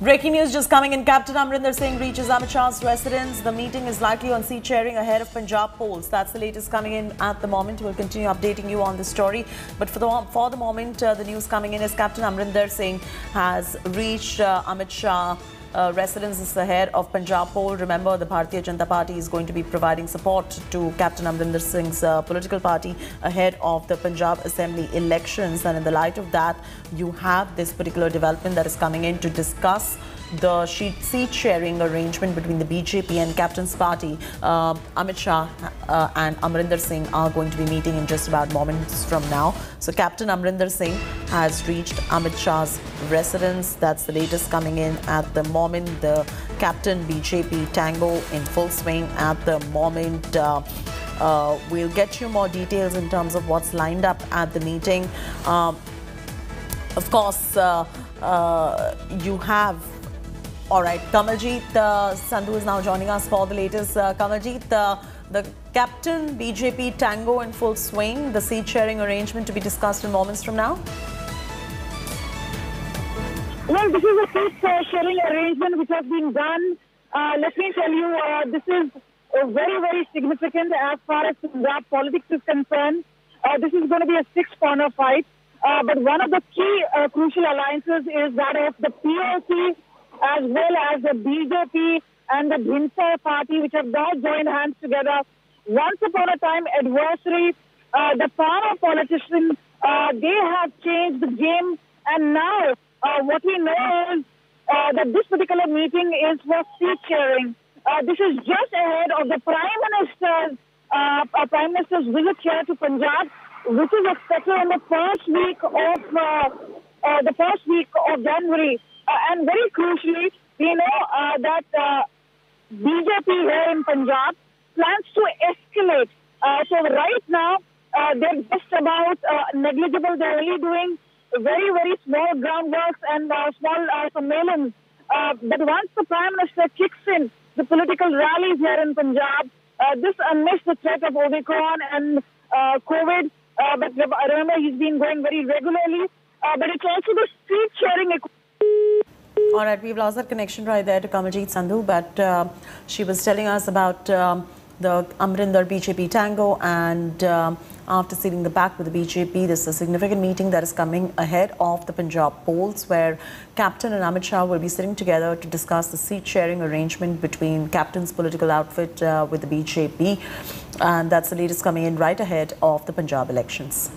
Breaking news just coming in. Captain Amarinder Singh reaches Amit Shah's residence. The meeting is likely on seat sharing ahead of Punjab polls. That's the latest coming in at the moment. We'll continue updating you on this story. But for the moment, the news coming in is Captain Amarinder Singh has reached Amit Shah. Residence is ahead of Punjab poll. Remember, the Bharatiya Janata Party is going to be providing support to Captain Amarinder Singh's political party ahead of the Punjab Assembly elections. And in the light of that, you have this particular development that is coming in to discuss the seat-sharing arrangement between the BJP and Captain's Party. Amit Shah and Amarinder Singh are going to be meeting in just about moments from now. So Captain Amarinder Singh has reached Amit Shah's residence. That's the latest coming in at the moment. The Captain BJP tango in full swing at the moment. We'll get you more details in terms of what's lined up at the meeting. Of course, you have... All right, Kamaljeet Sandhu is now joining us for the latest. Kamaljeet, the Captain BJP tango in full swing, the seat-sharing arrangement to be discussed in moments from now. Well, this is a seat-sharing arrangement which has been done. Let me tell you, this is very, very significant as far as Punjab politics is concerned. This is going to be a six-corner fight. But one of the key crucial alliances is that of the POC, as well as the BJP and the Bharatiya Party, which have now joined hands together. Once upon a time, adversaries, the power politicians, they have changed the game. And now what we know is that this particular meeting is for seat sharing. This is just ahead of the Prime Minister's visit here to Punjab, which is expected on the first week of January. And very crucially, we know that BJP here in Punjab plans to escalate. So right now, they're just about negligible. They're only doing very, very small groundworks and small surveillance. But once the Prime Minister kicks in the political rallies here in Punjab, this amidst the threat of Omicron and COVID, but remember, he's been going very regularly. But it's also the seat-sharing equation. All right, we've lost that connection right there to Kamaljeet Sandhu, but she was telling us about the Amarinder BJP tango, and after ceding the pact with the BJP, this is a significant meeting that is coming ahead of the Punjab polls, where Captain and Amit Shah will be sitting together to discuss the seat-sharing arrangement between Captain's political outfit with the BJP, and that's the latest coming in right ahead of the Punjab elections.